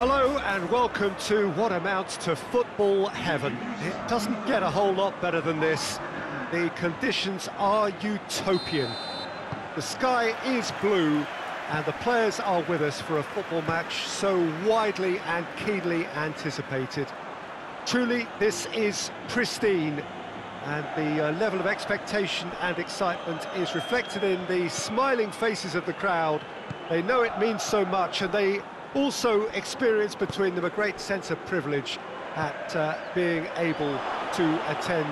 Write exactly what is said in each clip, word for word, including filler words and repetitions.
Hello and welcome to what amounts to football heaven. It doesn't get a whole lot better than this. The conditions are utopian. The sky is blue and the players are with us for a football match so widely and keenly anticipated. Truly, this is pristine, and the uh, level of expectation and excitement is reflected in the smiling faces of the crowd. They know it means so much, and they also experience between them a great sense of privilege at uh, being able to attend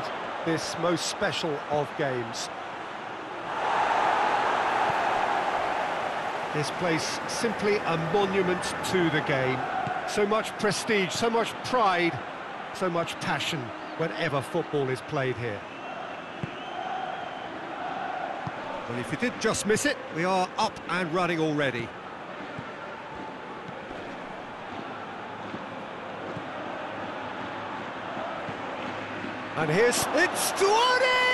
this most special of games. This place simply a monument to the game. So much prestige, so much pride, so much passion whenever football is played here. Well, if you did just miss it, we are up and running already. And here's... it's Duarte!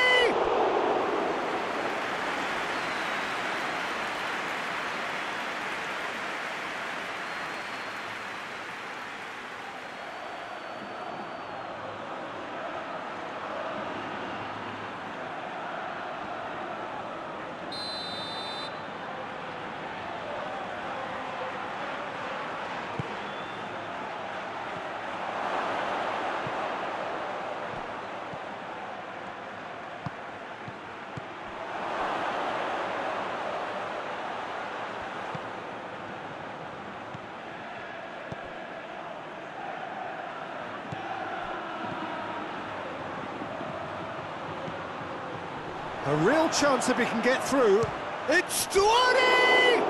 A real chance if he can get through. It's Stuani!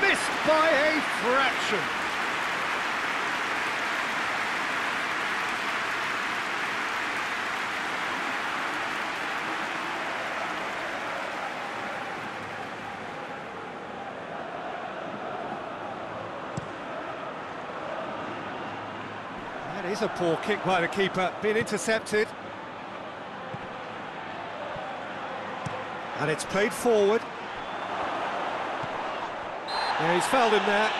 Missed by a fraction. That is a poor kick by the keeper, been intercepted. And it's played forward. Yeah, he's fouled him there.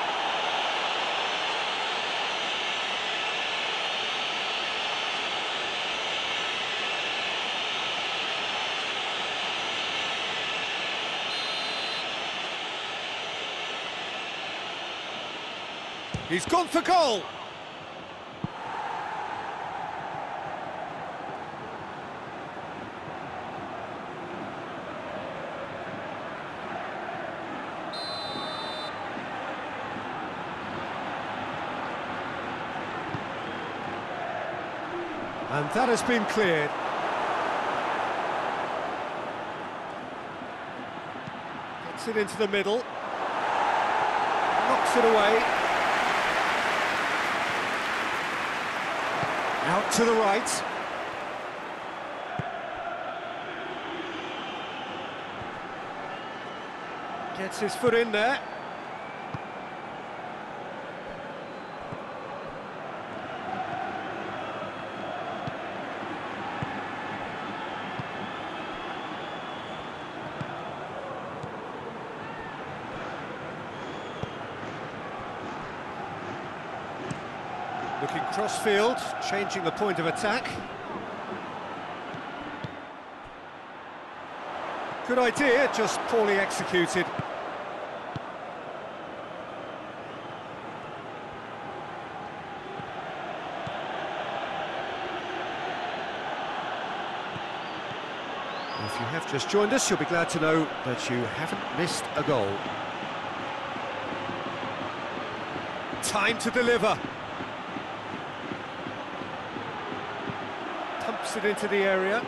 He's gone for goal. And that has been cleared. Gets it into the middle. Knocks it away. Out to the right. Gets his foot in there. Looking cross-field, changing the point of attack. Good idea, just poorly executed. If you have just joined us, you'll be glad to know that you haven't missed a goal. Time to deliver. Pumps it into the area,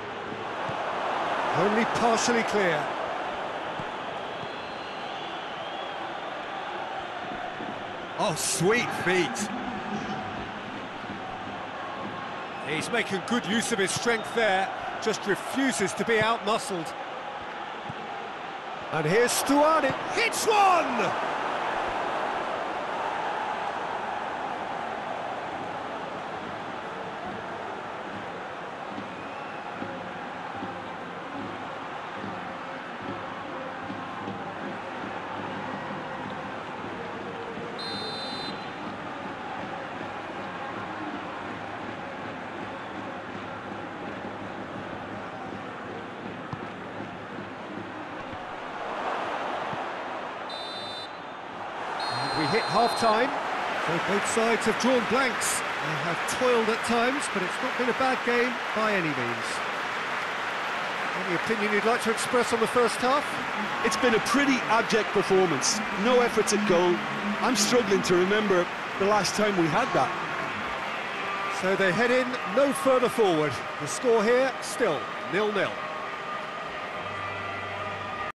only partially clear. Oh, sweet feet. He's making good use of his strength there, just refuses to be out-muscled. And here's Stuani, hits one! hit half-time. So both sides have drawn blanks. They have toiled at times, but it's not been a bad game by any means. Any opinion you'd like to express on the first half? It's been a pretty abject performance. No efforts at goal. I'm struggling to remember the last time we had that. So they head in, no further forward. The score here, still nil nil.